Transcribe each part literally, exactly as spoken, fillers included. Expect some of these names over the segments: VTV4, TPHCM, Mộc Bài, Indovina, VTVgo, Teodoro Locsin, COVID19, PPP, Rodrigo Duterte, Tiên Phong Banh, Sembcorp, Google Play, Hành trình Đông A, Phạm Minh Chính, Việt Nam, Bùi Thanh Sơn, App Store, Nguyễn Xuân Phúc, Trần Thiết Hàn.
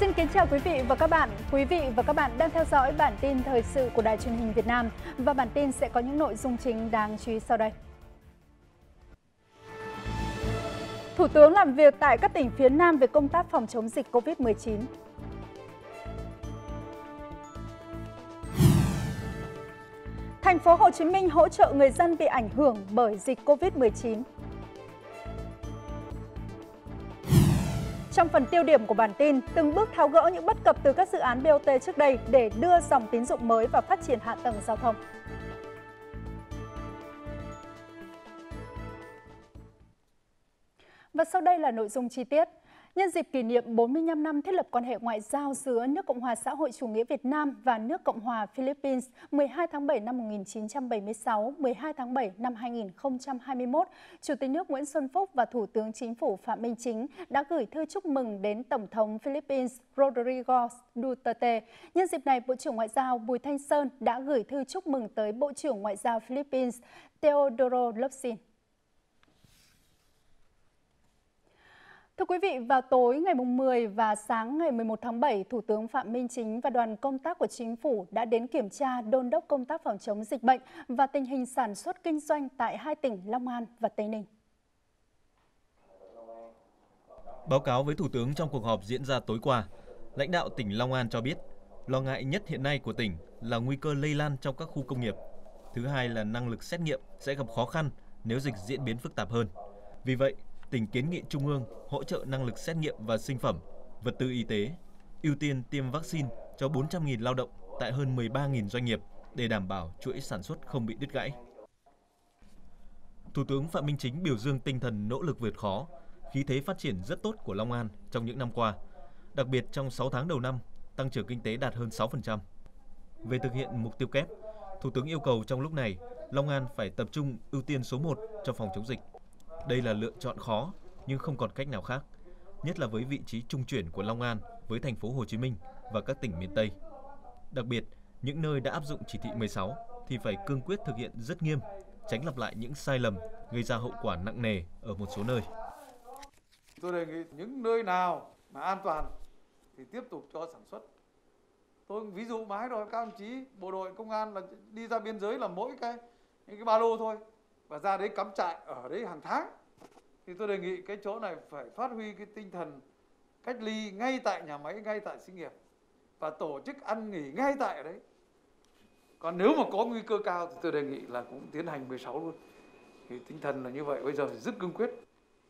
Xin kính chào quý vị và các bạn. Quý vị và các bạn đang theo dõi bản tin thời sự của Đài Truyền hình Việt Nam và bản tin sẽ có những nội dung chính đáng chú ý sau đây. Thủ tướng làm việc tại các tỉnh phía Nam về công tác phòng chống dịch Covid mười chín. Thành phố Hồ Chí Minh hỗ trợ người dân bị ảnh hưởng bởi dịch Covid mười chín. Trong phần tiêu điểm của bản tin, từng bước tháo gỡ những bất cập từ các dự án bê o tê trước đây để đưa dòng tín dụng mới và phát triển hạ tầng giao thông. Và sau đây là nội dung chi tiết. Nhân dịp kỷ niệm bốn mươi lăm năm thiết lập quan hệ ngoại giao giữa nước Cộng hòa xã hội chủ nghĩa Việt Nam và nước Cộng hòa Philippines mười hai tháng bảy năm một nghìn chín trăm bảy mươi sáu, mười hai tháng bảy năm hai nghìn không trăm hai mươi mốt, Chủ tịch nước Nguyễn Xuân Phúc và Thủ tướng Chính phủ Phạm Minh Chính đã gửi thư chúc mừng đến Tổng thống Philippines Rodrigo Duterte. Nhân dịp này, Bộ trưởng Ngoại giao Bùi Thanh Sơn đã gửi thư chúc mừng tới Bộ trưởng Ngoại giao Philippines Teodoro Locsin. Thưa quý vị, vào tối ngày mười và sáng ngày mười một tháng bảy, Thủ tướng Phạm Minh Chính và đoàn công tác của Chính phủ đã đến kiểm tra đôn đốc công tác phòng chống dịch bệnh và tình hình sản xuất kinh doanh tại hai tỉnh Long An và Tây Ninh. Báo cáo với Thủ tướng trong cuộc họp diễn ra tối qua, lãnh đạo tỉnh Long An cho biết lo ngại nhất hiện nay của tỉnh là nguy cơ lây lan trong các khu công nghiệp. Thứ hai là năng lực xét nghiệm sẽ gặp khó khăn nếu dịch diễn biến phức tạp hơn. Vì vậy, tỉnh kiến nghị Trung ương hỗ trợ năng lực xét nghiệm và sinh phẩm, vật tư y tế, ưu tiên tiêm vaccine cho bốn trăm nghìn lao động tại hơn mười ba nghìn doanh nghiệp để đảm bảo chuỗi sản xuất không bị đứt gãy. Thủ tướng Phạm Minh Chính biểu dương tinh thần nỗ lực vượt khó, khí thế phát triển rất tốt của Long An trong những năm qua, đặc biệt trong sáu tháng đầu năm, tăng trưởng kinh tế đạt hơn sáu phần trăm. Về thực hiện mục tiêu kép, Thủ tướng yêu cầu trong lúc này, Long An phải tập trung ưu tiên số một cho phòng chống dịch. Đây là lựa chọn khó nhưng không còn cách nào khác, nhất là với vị trí trung chuyển của Long An với thành phố Hồ Chí Minh và các tỉnh miền Tây. Đặc biệt, những nơi đã áp dụng chỉ thị mười sáu thì phải cương quyết thực hiện rất nghiêm, tránh lặp lại những sai lầm gây ra hậu quả nặng nề ở một số nơi. Tôi đề nghị những nơi nào mà an toàn thì tiếp tục cho sản xuất. Tôi ví dụ mãi rồi, các đồng chí bộ đội công an là đi ra biên giới là mỗi cái những cái ba lô thôi, và ra đấy cắm trại ở đấy hàng tháng, thì tôi đề nghị cái chỗ này phải phát huy cái tinh thần cách ly ngay tại nhà máy, ngay tại xí nghiệp và tổ chức ăn nghỉ ngay tại ở đấy. Còn nếu mà có nguy cơ cao thì tôi đề nghị là cũng tiến hành mười sáu luôn. Thì tinh thần là như vậy, bây giờ thì rất cương quyết.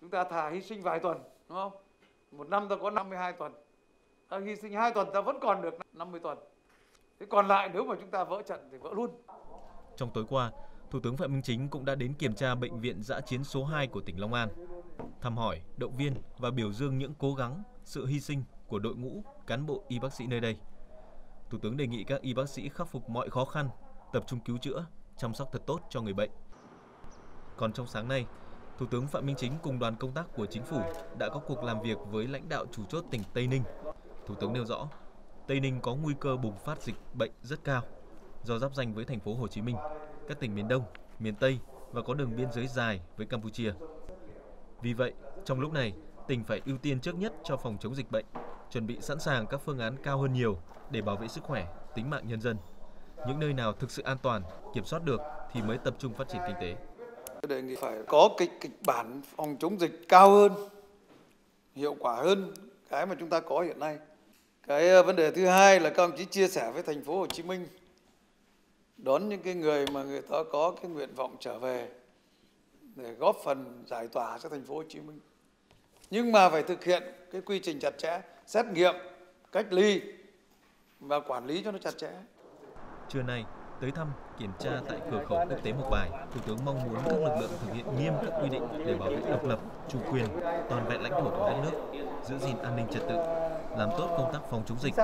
Chúng ta thà hy sinh vài tuần, đúng không? Một năm ta có năm mươi hai tuần. Ta hy sinh hai tuần ta vẫn còn được năm mươi tuần. Thế còn lại nếu mà chúng ta vỡ trận thì vỡ luôn. Trong tối qua, Thủ tướng Phạm Minh Chính cũng đã đến kiểm tra bệnh viện dã chiến số hai của tỉnh Long An, thăm hỏi, động viên và biểu dương những cố gắng, sự hy sinh của đội ngũ, cán bộ y bác sĩ nơi đây. Thủ tướng đề nghị các y bác sĩ khắc phục mọi khó khăn, tập trung cứu chữa, chăm sóc thật tốt cho người bệnh. Còn trong sáng nay, Thủ tướng Phạm Minh Chính cùng đoàn công tác của Chính phủ đã có cuộc làm việc với lãnh đạo chủ chốt tỉnh Tây Ninh. Thủ tướng nêu rõ, Tây Ninh có nguy cơ bùng phát dịch bệnh rất cao do giáp ranh với thành phố Hồ Chí Minh, các tỉnh miền Đông, miền Tây và có đường biên giới dài với Campuchia. Vì vậy, trong lúc này, tỉnh phải ưu tiên trước nhất cho phòng chống dịch bệnh, chuẩn bị sẵn sàng các phương án cao hơn nhiều để bảo vệ sức khỏe, tính mạng nhân dân. Những nơi nào thực sự an toàn, kiểm soát được thì mới tập trung phát triển kinh tế. Đề nghị phải có kịch kịch bản phòng chống dịch cao hơn, hiệu quả hơn cái mà chúng ta có hiện nay. Cái vấn đề thứ hai là các ông chí chia sẻ với thành phố Hồ Chí Minh đón những cái người mà người ta có cái nguyện vọng trở về để góp phần giải tỏa cho thành phố Hồ Chí Minh. Nhưng mà phải thực hiện cái quy trình chặt chẽ, xét nghiệm, cách ly và quản lý cho nó chặt chẽ. Trưa nay, tới thăm, kiểm tra tại cửa khẩu quốc tế Mộc Bài, Thủ tướng mong muốn các lực lượng thực hiện nghiêm các quy định để bảo vệ độc lập, chủ quyền, toàn vẹn lãnh thổ của đất nước, giữ gìn an ninh trật tự, làm tốt công tác phòng chống dịch,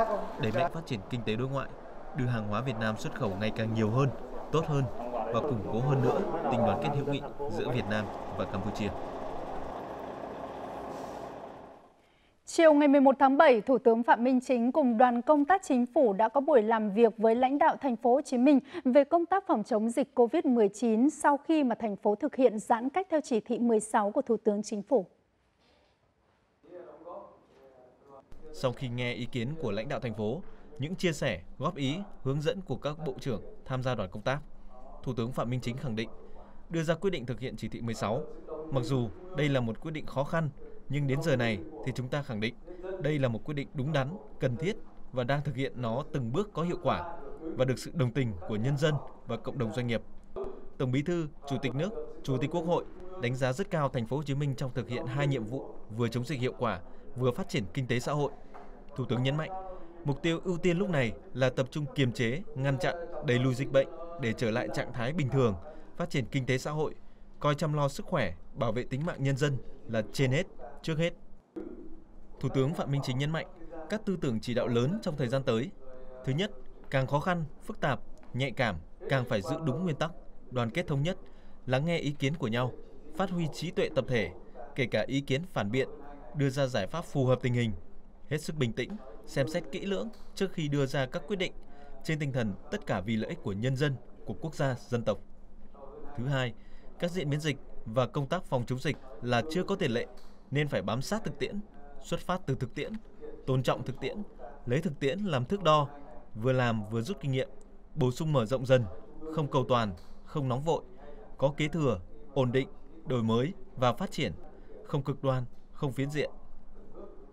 đẩy mạnh phát triển kinh tế đối ngoại, đưa hàng hóa Việt Nam xuất khẩu ngày càng nhiều hơn, tốt hơn và củng cố hơn nữa tình đoàn kết hữu nghị giữa Việt Nam và Campuchia. Chiều ngày mười một tháng bảy, Thủ tướng Phạm Minh Chính cùng đoàn công tác Chính phủ đã có buổi làm việc với lãnh đạo thành phố Hồ Chí Minh về công tác phòng chống dịch Covid mười chín sau khi mà thành phố thực hiện giãn cách theo chỉ thị mười sáu của Thủ tướng Chính phủ. Sau khi nghe ý kiến của lãnh đạo thành phố, những chia sẻ, góp ý, hướng dẫn của các bộ trưởng tham gia đoàn công tác, Thủ tướng Phạm Minh Chính khẳng định đưa ra quyết định thực hiện chỉ thị mười sáu. Mặc dù đây là một quyết định khó khăn, nhưng đến giờ này thì chúng ta khẳng định đây là một quyết định đúng đắn, cần thiết và đang thực hiện nó từng bước có hiệu quả và được sự đồng tình của nhân dân và cộng đồng doanh nghiệp. Tổng Bí thư, Chủ tịch nước, Chủ tịch Quốc hội đánh giá rất cao thành phố Hồ Chí Minh trong thực hiện hai nhiệm vụ vừa chống dịch hiệu quả, vừa phát triển kinh tế xã hội. Thủ tướng nhấn mạnh, mục tiêu ưu tiên lúc này là tập trung kiềm chế, ngăn chặn, đẩy lùi dịch bệnh để trở lại trạng thái bình thường, phát triển kinh tế xã hội, coi chăm lo sức khỏe, bảo vệ tính mạng nhân dân là trên hết, trước hết. Thủ tướng Phạm Minh Chính nhấn mạnh các tư tưởng chỉ đạo lớn trong thời gian tới. Thứ nhất, càng khó khăn, phức tạp, nhạy cảm, càng phải giữ đúng nguyên tắc, đoàn kết thống nhất, lắng nghe ý kiến của nhau, phát huy trí tuệ tập thể, kể cả ý kiến phản biện, đưa ra giải pháp phù hợp tình hình, hết sức bình tĩnh, xem xét kỹ lưỡng trước khi đưa ra các quyết định, trên tinh thần tất cả vì lợi ích của nhân dân, của quốc gia, dân tộc. Thứ hai, các diễn biến dịch và công tác phòng chống dịch là chưa có tiền lệ, nên phải bám sát thực tiễn, xuất phát từ thực tiễn, tôn trọng thực tiễn, lấy thực tiễn làm thước đo, vừa làm vừa rút kinh nghiệm, bổ sung mở rộng dần, không cầu toàn, không nóng vội, có kế thừa, ổn định, đổi mới và phát triển, không cực đoan, không phiến diện.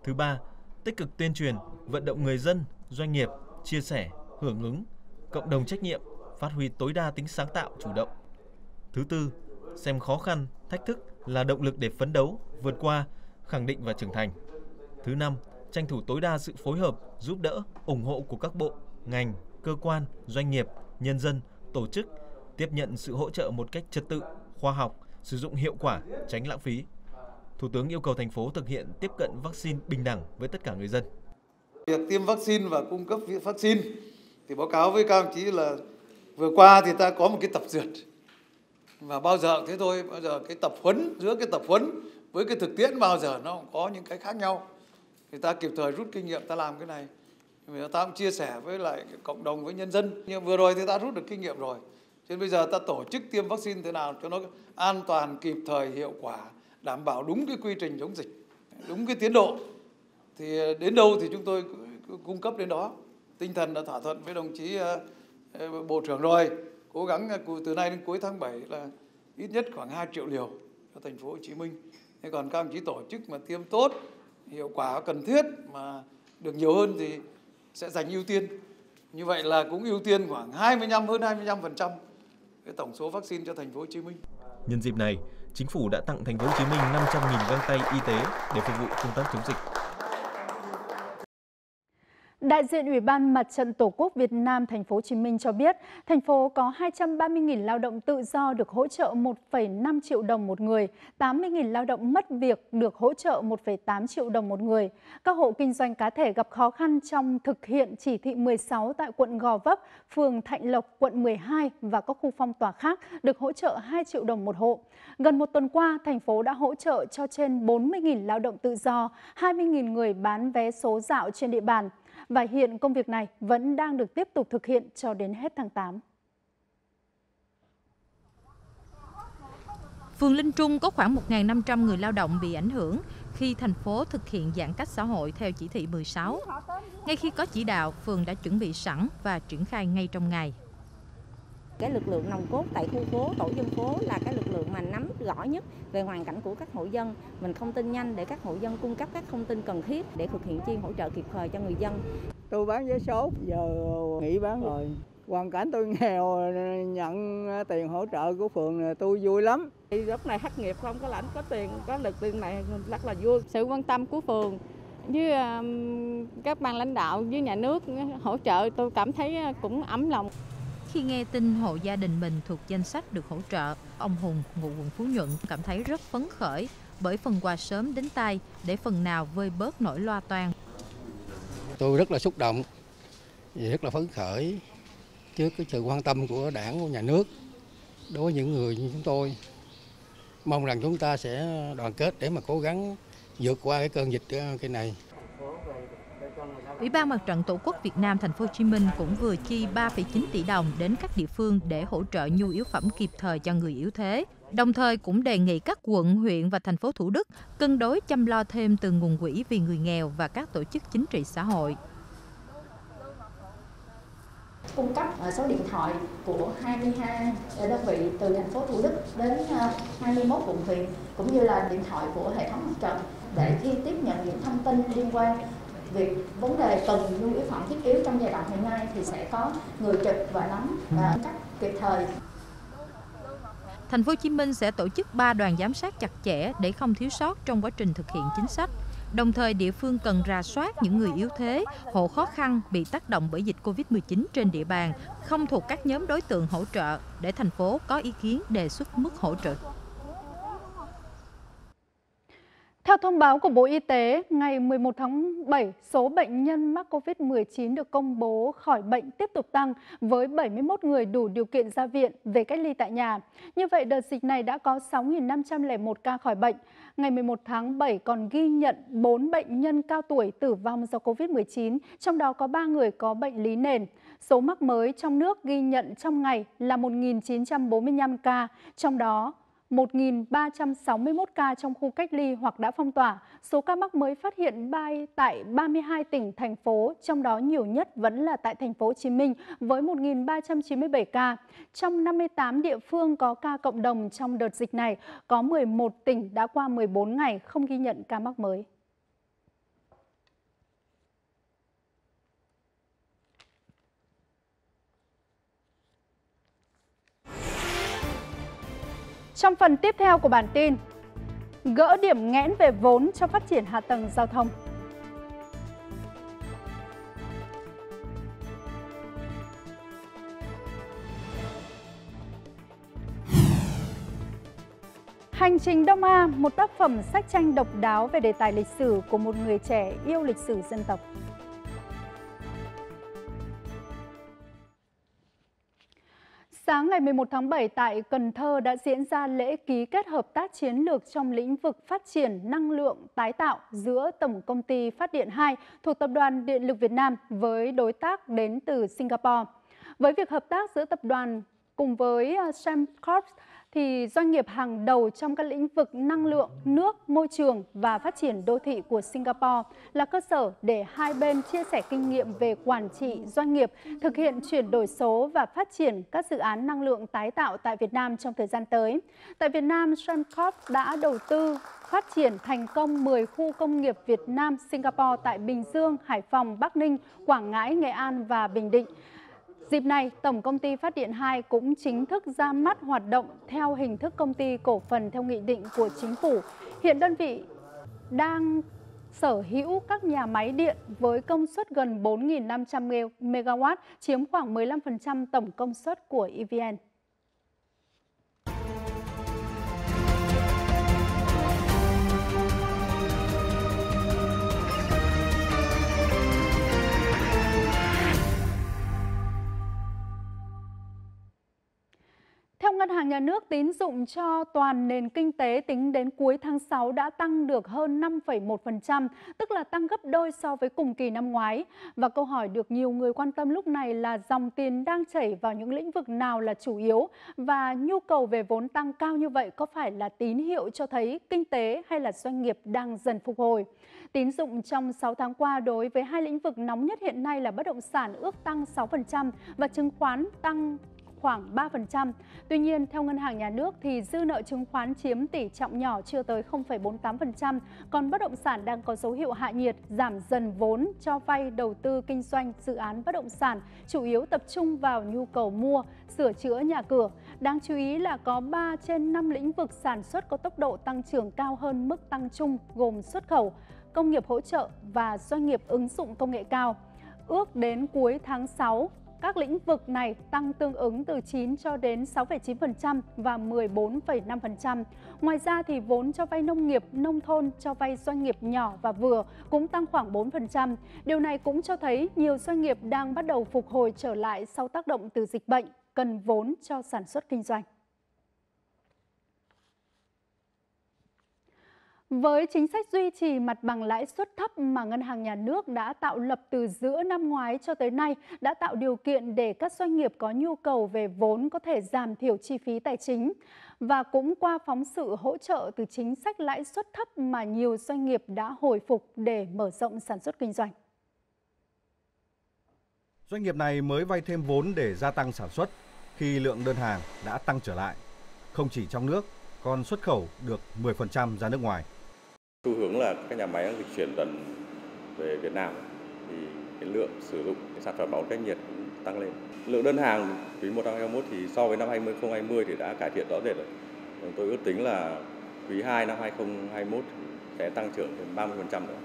Thứ ba, tích cực tuyên truyền, vận động người dân, doanh nghiệp, chia sẻ, hưởng ứng, cộng đồng trách nhiệm, phát huy tối đa tính sáng tạo chủ động. Thứ tư, xem khó khăn, thách thức là động lực để phấn đấu, vượt qua, khẳng định và trưởng thành. Thứ năm, tranh thủ tối đa sự phối hợp, giúp đỡ, ủng hộ của các bộ, ngành, cơ quan, doanh nghiệp, nhân dân, tổ chức, tiếp nhận sự hỗ trợ một cách trật tự, khoa học, sử dụng hiệu quả, tránh lãng phí. Thủ tướng yêu cầu thành phố thực hiện tiếp cận vaccine bình đẳng với tất cả người dân. Việc tiêm vaccine và cung cấp vaccine thì báo cáo với các ông chí là vừa qua thì ta có một cái tập dượt. Và bao giờ thế thôi, bao giờ cái tập huấn, giữa cái tập huấn với cái thực tiễn bao giờ nó có những cái khác nhau. Thì ta kịp thời rút kinh nghiệm ta làm cái này. Vì ta cũng chia sẻ với lại cộng đồng, với nhân dân. Nhưng vừa rồi thì ta rút được kinh nghiệm rồi. Cho nên bây giờ ta tổ chức tiêm vaccine thế nào cho nó an toàn, kịp thời, hiệu quả, đảm bảo đúng cái quy trình chống dịch, đúng cái tiến độ. Thì đến đâu thì chúng tôi cung cấp đến đó. Tinh thần đã thỏa thuận với đồng chí Bộ trưởng rồi. Cố gắng từ nay đến cuối tháng bảy là ít nhất khoảng hai triệu liều cho thành phố Hồ Chí Minh. Thế còn các đồng chí tổ chức mà tiêm tốt, hiệu quả cần thiết mà được nhiều hơn thì sẽ dành ưu tiên. Như vậy là cũng ưu tiên khoảng hai mươi lăm hơn hai mươi lăm phần trăm cái tổng số vaccine cho thành phố Hồ Chí Minh. Nhân dịp này, chính phủ đã tặng thành phố Hồ Chí Minh năm trăm nghìn găng tay y tế để phục vụ công tác chống dịch. Đại diện Ủy ban Mặt trận Tổ quốc Việt Nam thành phố Hồ Chí Minh cho biết, thành phố có hai trăm ba mươi nghìn lao động tự do được hỗ trợ một phẩy năm triệu đồng một người, tám mươi nghìn lao động mất việc được hỗ trợ một phẩy tám triệu đồng một người. Các hộ kinh doanh cá thể gặp khó khăn trong thực hiện chỉ thị mười sáu tại quận Gò Vấp, phường Thạnh Lộc, quận mười hai và các khu phong tỏa khác được hỗ trợ hai triệu đồng một hộ. Gần một tuần qua, thành phố đã hỗ trợ cho trên bốn mươi nghìn lao động tự do, hai mươi nghìn người bán vé số dạo trên địa bàn. Và hiện công việc này vẫn đang được tiếp tục thực hiện cho đến hết tháng tám. Phường Linh Trung có khoảng một nghìn năm trăm người lao động bị ảnh hưởng khi thành phố thực hiện giãn cách xã hội theo chỉ thị mười sáu. Ngay khi có chỉ đạo, phường đã chuẩn bị sẵn và triển khai ngay trong ngày. Cái lực lượng nòng cốt tại khu phố, tổ dân phố là cái lực lượng mà nắm rõ nhất về hoàn cảnh của các hộ dân. Mình thông tin nhanh để các hộ dân cung cấp các thông tin cần thiết để thực hiện chi hỗ trợ kịp thời cho người dân. Tôi bán vé số, giờ nghỉ bán rồi. Hoàn cảnh tôi nghèo, nhận tiền hỗ trợ của phường tôi vui lắm. Lúc này thất nghiệp không có lãnh, có tiền, có lực tiền này rất là vui. Sự quan tâm của phường với các ban lãnh đạo, với nhà nước hỗ trợ tôi cảm thấy cũng ấm lòng. Khi nghe tin hộ gia đình mình thuộc danh sách được hỗ trợ, ông Hùng, ngụ quận Phú Nhuận, cảm thấy rất phấn khởi bởi phần quà sớm đến tay để phần nào vơi bớt nỗi lo toan. Tôi rất là xúc động, rất là phấn khởi trước cái sự quan tâm của Đảng, của nhà nước đối với những người như chúng tôi. Mong rằng chúng ta sẽ đoàn kết để mà cố gắng vượt qua cái cơn dịch cái này. Ủy ban Mặt trận Tổ quốc Việt Nam thành phố Hồ Chí Minh cũng vừa chi ba phẩy chín tỷ đồng đến các địa phương để hỗ trợ nhu yếu phẩm kịp thời cho người yếu thế. Đồng thời cũng đề nghị các quận, huyện và thành phố Thủ Đức cân đối chăm lo thêm từ nguồn quỹ vì người nghèo và các tổ chức chính trị xã hội. Cung cấp số điện thoại của hai mươi hai đơn vị từ thành phố Thủ Đức đến hai mươi mốt quận huyện, cũng như là điện thoại của hệ thống mặt trận để khi tiếp nhận những thông tin liên quan việc vấn đề cần nhu yếu phẩm thiết yếu trong giai đoạn hiện nay thì sẽ có người trực và nắm và cấp kịp thời. Thành phố Hồ Chí Minh sẽ tổ chức ba đoàn giám sát chặt chẽ để không thiếu sót trong quá trình thực hiện chính sách. Đồng thời, địa phương cần rà soát những người yếu thế, hộ khó khăn bị tác động bởi dịch Covid mười chín trên địa bàn, không thuộc các nhóm đối tượng hỗ trợ, để thành phố có ý kiến đề xuất mức hỗ trợ. Theo thông báo của Bộ Y tế, ngày mười một tháng bảy, số bệnh nhân mắc Covid mười chín được công bố khỏi bệnh tiếp tục tăng với bảy mươi mốt người đủ điều kiện ra viện về cách ly tại nhà. Như vậy, đợt dịch này đã có sáu nghìn năm trăm lẻ một ca khỏi bệnh. Ngày mười một tháng bảy còn ghi nhận bốn bệnh nhân cao tuổi tử vong do Covid mười chín, trong đó có ba người có bệnh lý nền. Số mắc mới trong nước ghi nhận trong ngày là một nghìn chín trăm bốn mươi lăm ca, trong đó một nghìn ba trăm sáu mươi mốt ca trong khu cách ly hoặc đã phong tỏa. Số ca mắc mới phát hiện bay tại ba mươi hai tỉnh, thành phố, trong đó nhiều nhất vẫn là tại thành phố Hồ Chí Minh với một nghìn ba trăm chín mươi bảy ca. Trong năm mươi tám địa phương có ca cộng đồng trong đợt dịch này, có mười một tỉnh đã qua mười bốn ngày không ghi nhận ca mắc mới. Trong phần tiếp theo của bản tin, gỡ điểm nghẽn về vốn cho phát triển hạ tầng giao thông. Hành trình Đông A, một tác phẩm sách tranh độc đáo về đề tài lịch sử của một người trẻ yêu lịch sử dân tộc. Sáng ngày mười một tháng bảy tại Cần Thơ đã diễn ra lễ ký kết hợp tác chiến lược trong lĩnh vực phát triển năng lượng tái tạo giữa Tổng Công ty Phát điện hai thuộc Tập đoàn Điện lực Việt Nam với đối tác đến từ Singapore. Với việc hợp tác giữa tập đoàn cùng với Sembcorp, thì doanh nghiệp hàng đầu trong các lĩnh vực năng lượng, nước, môi trường và phát triển đô thị của Singapore là cơ sở để hai bên chia sẻ kinh nghiệm về quản trị doanh nghiệp, thực hiện chuyển đổi số và phát triển các dự án năng lượng tái tạo tại Việt Nam trong thời gian tới. Tại Việt Nam, Sembcorp đã đầu tư phát triển thành công mười khu công nghiệp Việt Nam, Singapore tại Bình Dương, Hải Phòng, Bắc Ninh, Quảng Ngãi, Nghệ An và Bình Định. Dịp này, Tổng Công ty Phát điện hai cũng chính thức ra mắt hoạt động theo hình thức công ty cổ phần theo nghị định của chính phủ. Hiện đơn vị đang sở hữu các nhà máy điện với công suất gần bốn nghìn năm trăm mê ga oát, chiếm khoảng mười lăm phần trăm tổng công suất của e vê en. Theo Ngân hàng Nhà nước, tín dụng cho toàn nền kinh tế tính đến cuối tháng sáu đã tăng được hơn năm phẩy một phần trăm, tức là tăng gấp đôi so với cùng kỳ năm ngoái. Và câu hỏi được nhiều người quan tâm lúc này là dòng tiền đang chảy vào những lĩnh vực nào là chủ yếu, và nhu cầu về vốn tăng cao như vậy có phải là tín hiệu cho thấy kinh tế hay là doanh nghiệp đang dần phục hồi? Tín dụng trong sáu tháng qua đối với hai lĩnh vực nóng nhất hiện nay là bất động sản ước tăng sáu phần trăm và chứng khoán tăng khoảng ba phần trăm. Tuy nhiên, theo Ngân hàng Nhà nước thì dư nợ chứng khoán chiếm tỷ trọng nhỏ chưa tới không phẩy bốn mươi tám phần trăm, còn bất động sản đang có dấu hiệu hạ nhiệt, giảm dần vốn cho vay đầu tư kinh doanh dự án bất động sản, chủ yếu tập trung vào nhu cầu mua, sửa chữa nhà cửa. Đáng chú ý là có ba trên năm lĩnh vực sản xuất có tốc độ tăng trưởng cao hơn mức tăng chung gồm xuất khẩu, công nghiệp hỗ trợ và doanh nghiệp ứng dụng công nghệ cao. Ước đến cuối tháng sáu, các lĩnh vực này tăng tương ứng từ chín cho đến sáu phẩy chín phần trăm và mười bốn phẩy năm phần trăm. Ngoài ra thì vốn cho vay nông nghiệp, nông thôn, cho vay doanh nghiệp nhỏ và vừa cũng tăng khoảng bốn phần trăm. Điều này cũng cho thấy nhiều doanh nghiệp đang bắt đầu phục hồi trở lại sau tác động từ dịch bệnh, cần vốn cho sản xuất kinh doanh. Với chính sách duy trì mặt bằng lãi suất thấp mà Ngân hàng Nhà nước đã tạo lập từ giữa năm ngoái cho tới nay đã tạo điều kiện để các doanh nghiệp có nhu cầu về vốn có thể giảm thiểu chi phí tài chính. Và cũng qua phóng sự hỗ trợ từ chính sách lãi suất thấp mà nhiều doanh nghiệp đã hồi phục để mở rộng sản xuất kinh doanh. Doanh nghiệp này mới vay thêm vốn để gia tăng sản xuất khi lượng đơn hàng đã tăng trở lại. Không chỉ trong nước, còn xuất khẩu được mười phần trăm ra nước ngoài. Xu hướng là các nhà máy dịch chuyển dần về Việt Nam thì cái lượng sử dụng cái sản phẩm báo cách nhiệt cũng tăng lên. Lượng đơn hàng quý một năm hai không hai mốt thì so với năm hai không hai không thì đã cải thiện rõ rệt rồi. Tôi ước tính là quý hai năm hai không hai mốt sẽ tăng trưởng đến ba mươi phần trăm nữa.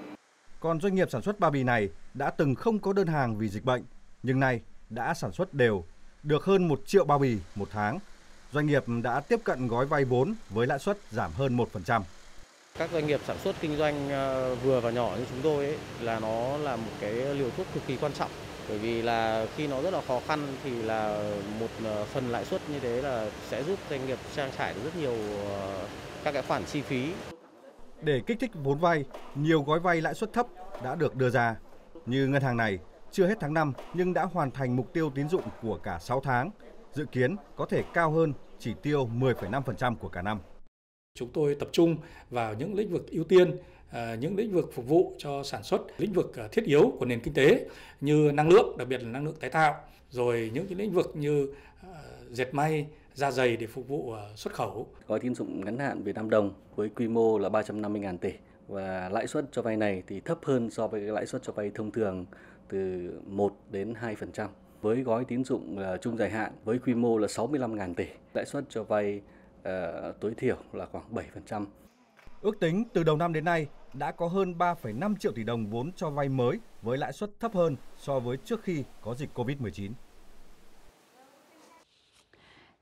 Còn doanh nghiệp sản xuất bao bì này đã từng không có đơn hàng vì dịch bệnh, nhưng nay đã sản xuất đều, được hơn một triệu bao bì một tháng. Doanh nghiệp đã tiếp cận gói vay vốn với lãi suất giảm hơn một phần trăm. Các doanh nghiệp sản xuất kinh doanh vừa và nhỏ như chúng tôi ấy, là nó là một cái liều thuốc cực kỳ quan trọng. Bởi vì là khi nó rất là khó khăn thì là một phần lãi suất như thế là sẽ giúp doanh nghiệp trang trải rất nhiều các cái khoản chi phí. Để kích thích vốn vay, nhiều gói vay lãi suất thấp đã được đưa ra. Như ngân hàng này, chưa hết tháng năm nhưng đã hoàn thành mục tiêu tín dụng của cả sáu tháng. Dự kiến có thể cao hơn chỉ tiêu mười phẩy năm phần trăm của cả năm. Chúng tôi tập trung vào những lĩnh vực ưu tiên, những lĩnh vực phục vụ cho sản xuất, lĩnh vực thiết yếu của nền kinh tế như năng lượng, đặc biệt là năng lượng tái tạo, rồi những cái lĩnh vực như dệt may, da giày để phục vụ xuất khẩu. Gói tín dụng ngắn hạn Việt Nam đồng với quy mô là ba trăm năm mươi nghìn tỷ và lãi suất cho vay này thì thấp hơn so với lãi suất cho vay thông thường từ một đến hai phần trăm. Với gói tín dụng trung dài hạn với quy mô là sáu mươi lăm nghìn tỷ, lãi suất cho vay uh, tối thiểu là khoảng bảy phần trăm. Ước tính từ đầu năm đến nay đã có hơn ba phẩy năm triệu tỷ đồng vốn cho vay mới với lãi suất thấp hơn so với trước khi có dịch Covid mười chín.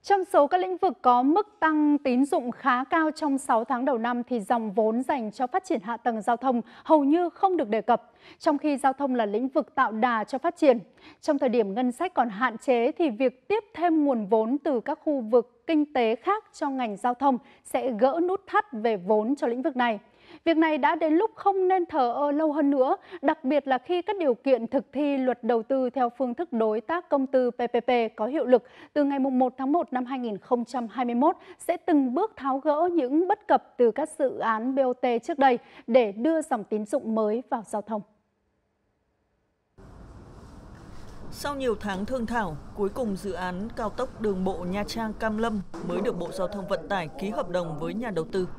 Trong số các lĩnh vực có mức tăng tín dụng khá cao trong sáu tháng đầu năm thì dòng vốn dành cho phát triển hạ tầng giao thông hầu như không được đề cập, trong khi giao thông là lĩnh vực tạo đà cho phát triển. Trong thời điểm ngân sách còn hạn chế thì việc tiếp thêm nguồn vốn từ các khu vực kinh tế khác cho ngành giao thông sẽ gỡ nút thắt về vốn cho lĩnh vực này. Việc này đã đến lúc không nên thờ ơ lâu hơn nữa, đặc biệt là khi các điều kiện thực thi luật đầu tư theo phương thức đối tác công tư P P P có hiệu lực từ ngày một tháng một năm hai nghìn không trăm hai mươi mốt sẽ từng bước tháo gỡ những bất cập từ các dự án B O T trước đây để đưa dòng tín dụng mới vào giao thông. Sau nhiều tháng thương thảo, cuối cùng dự án cao tốc đường bộ Nha Trang - Cam Lâm mới được Bộ Giao thông Vận tải ký hợp đồng với nhà đầu tư.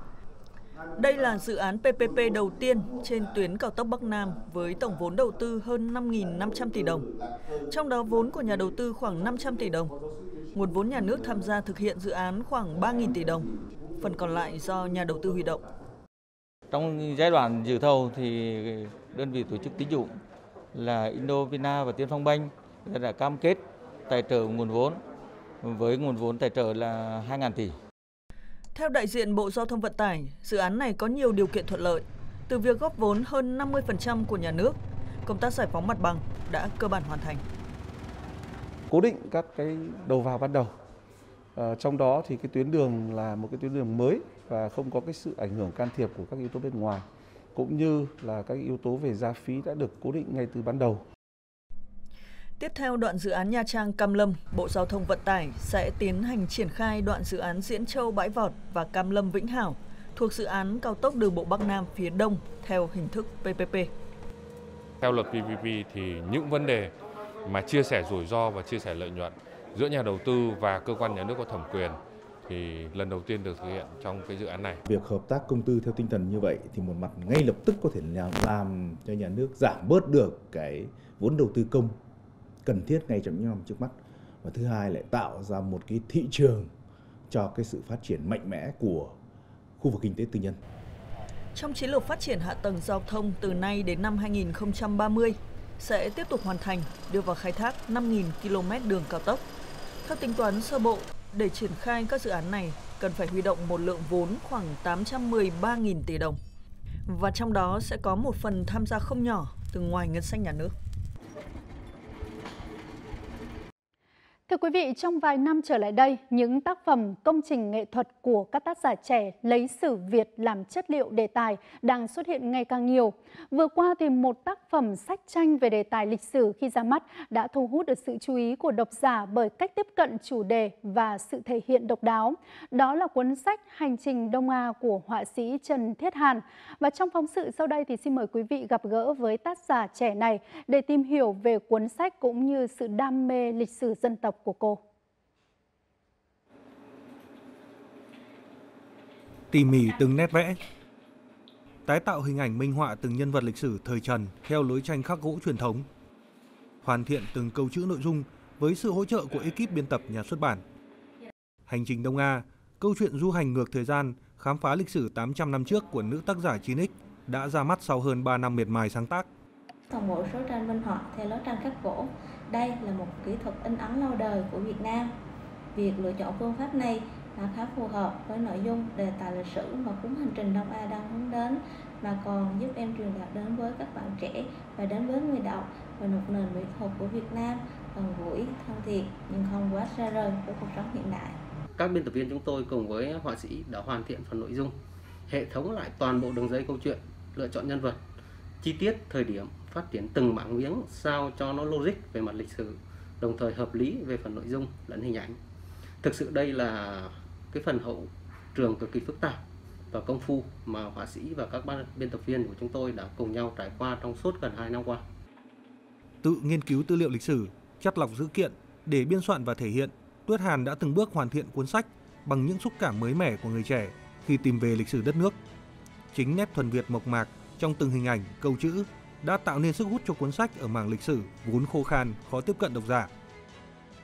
Đây là dự án P P P đầu tiên trên tuyến cao tốc Bắc Nam với tổng vốn đầu tư hơn năm nghìn năm trăm tỷ đồng. Trong đó vốn của nhà đầu tư khoảng năm trăm tỷ đồng. Nguồn vốn nhà nước tham gia thực hiện dự án khoảng ba nghìn tỷ đồng. Phần còn lại do nhà đầu tư huy động. Trong giai đoạn dự thầu thì đơn vị tổ chức tín dụng là Indovina và Tiên Phong Banh đã cam kết tài trợ nguồn vốn với nguồn vốn tài trợ là hai nghìn tỷ. Theo đại diện Bộ Giao thông Vận tải, dự án này có nhiều điều kiện thuận lợi. Từ việc góp vốn hơn năm mươi phần trăm của nhà nước, công tác giải phóng mặt bằng đã cơ bản hoàn thành. Cố định các cái đầu vào ban đầu. À, trong đó thì cái tuyến đường là một cái tuyến đường mới và không có cái sự ảnh hưởng can thiệp của các yếu tố bên ngoài, cũng như là các yếu tố về giá phí đã được cố định ngay từ ban đầu. Tiếp theo đoạn dự án Nha Trang - Cam Lâm, Bộ Giao thông Vận tải sẽ tiến hành triển khai đoạn dự án Diễn Châu - Bãi Vọt và Cam Lâm - Vĩnh Hảo thuộc dự án cao tốc đường bộ Bắc Nam phía Đông theo hình thức P P P. Theo luật P P P thì những vấn đề mà chia sẻ rủi ro và chia sẻ lợi nhuận giữa nhà đầu tư và cơ quan nhà nước có thẩm quyền thì lần đầu tiên được thực hiện trong cái dự án này. Việc hợp tác công tư theo tinh thần như vậy thì một mặt ngay lập tức có thể làm cho nhà nước giảm bớt được cái vốn đầu tư công cần thiết ngay trong những năm trước mắt, và thứ hai lại tạo ra một cái thị trường cho cái sự phát triển mạnh mẽ của khu vực kinh tế tư nhân. Trong chiến lược phát triển hạ tầng giao thông từ nay đến năm hai nghìn không trăm ba mươi sẽ tiếp tục hoàn thành đưa vào khai thác năm nghìn ki lô mét đường cao tốc. Theo tính toán sơ bộ, để triển khai các dự án này cần phải huy động một lượng vốn khoảng tám trăm mười ba nghìn tỷ đồng, và trong đó sẽ có một phần tham gia không nhỏ từ ngoài ngân sách nhà nước. Thưa quý vị, trong vài năm trở lại đây, những tác phẩm công trình nghệ thuật của các tác giả trẻ lấy sử Việt làm chất liệu đề tài đang xuất hiện ngày càng nhiều. Vừa qua thì một tác phẩm sách tranh về đề tài lịch sử khi ra mắt đã thu hút được sự chú ý của độc giả bởi cách tiếp cận chủ đề và sự thể hiện độc đáo. Đó là cuốn sách Hành trình Đông A của họa sĩ Trần Thiết Hàn. Và trong phóng sự sau đây thì xin mời quý vị gặp gỡ với tác giả trẻ này để tìm hiểu về cuốn sách cũng như sự đam mê lịch sử dân tộc của cô. Tỉ mỉ từng nét vẽ, tái tạo hình ảnh minh họa từng nhân vật lịch sử thời Trần theo lối tranh khắc gỗ truyền thống, hoàn thiện từng câu chữ nội dung với sự hỗ trợ của ekip biên tập nhà xuất bản. Hành trình Đông A, câu chuyện du hành ngược thời gian, khám phá lịch sử tám trăm năm trước của nữ tác giả chín ích đã ra mắt sau hơn ba năm miệt mài sáng tác. Toàn bộ số tranh minh họa theo lối tranh khắc gỗ. Đây là một kỹ thuật in ấn lâu đời của Việt Nam. Việc lựa chọn phương pháp này nó khá phù hợp với nội dung đề tài lịch sử mà cuốn Hành trình Đông A đang hướng đến, mà còn giúp em truyền đạt đến với các bạn trẻ và đến với người đọc về một nền mỹ thuật của Việt Nam gần gũi, thân thiện nhưng không quá xa rời với cuộc sống hiện đại. Các biên tập viên chúng tôi cùng với họa sĩ đã hoàn thiện phần nội dung, hệ thống lại toàn bộ đường dây câu chuyện, lựa chọn nhân vật, chi tiết, thời điểm, phát triển từng mảng miếng sao cho nó logic về mặt lịch sử, đồng thời hợp lý về phần nội dung lẫn hình ảnh. Thực sự đây là cái phần hậu trường cực kỳ phức tạp và công phu mà họa sĩ và các ban biên tập viên của chúng tôi đã cùng nhau trải qua trong suốt gần hai năm qua. Tự nghiên cứu tư liệu lịch sử, chắt lọc dữ kiện để biên soạn và thể hiện, Tuyết Hàn đã từng bước hoàn thiện cuốn sách bằng những xúc cảm mới mẻ của người trẻ khi tìm về lịch sử đất nước. Chính nét thuần Việt mộc mạc trong từng hình ảnh, câu chữ đã tạo nên sức hút cho cuốn sách ở mảng lịch sử vốn khô khan, khó tiếp cận độc giả.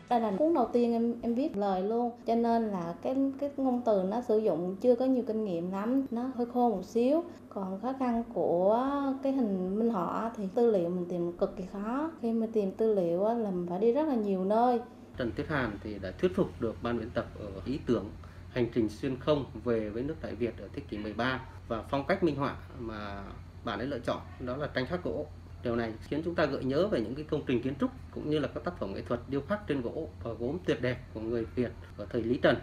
Đây là cuốn đầu tiên em em viết lời luôn, cho nên là cái cái ngôn từ nó sử dụng chưa có nhiều kinh nghiệm lắm, nó hơi khô một xíu. Còn khó khăn của cái hình minh họa thì tư liệu mình tìm cực kỳ khó. Khi mà tìm tư liệu là mình phải đi rất là nhiều nơi. Trần Thiết Hàn thì đã thuyết phục được ban biên tập ở ý tưởng hành trình xuyên không về với nước Đại Việt ở thế kỷ mười ba và phong cách minh họa mà bạn ấy lựa chọn đó là tranh khắc gỗ. Điều này khiến chúng ta gợi nhớ về những cái công trình kiến trúc cũng như là các tác phẩm nghệ thuật điêu khắc trên gỗ và gốm tuyệt đẹp của người Việt ở thời Lý Trần.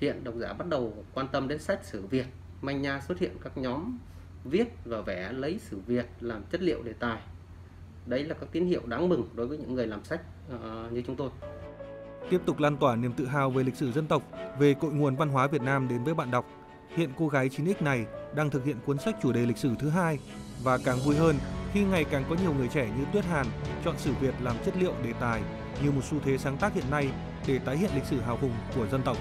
Hiện độc giả bắt đầu quan tâm đến sách sử Việt, manh nha xuất hiện các nhóm viết và vẽ lấy sử Việt làm chất liệu đề tài. Đấy là các tín hiệu đáng mừng đối với những người làm sách uh, như chúng tôi. Tiếp tục lan tỏa niềm tự hào về lịch sử dân tộc, về cội nguồn văn hóa Việt Nam đến với bạn đọc. Hiện cô gái chín ích này đang thực hiện cuốn sách chủ đề lịch sử thứ hai và càng vui hơn khi ngày càng có nhiều người trẻ như Tuyết Hàn chọn sử Việt làm chất liệu đề tài như một xu thế sáng tác hiện nay để tái hiện lịch sử hào hùng của dân tộc.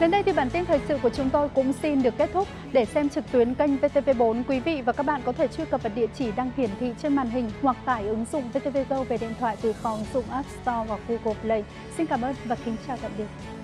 Đến đây thì bản tin thời sự của chúng tôi cũng xin được kết thúc. Để xem trực tuyến kênh vê tê vê bốn, quý vị và các bạn có thể truy cập vào địa chỉ đang hiển thị trên màn hình hoặc tải ứng dụng vê tê vê Go về điện thoại từ kho ứng dụng App Store và Google Play. Xin cảm ơn và kính chào tạm biệt.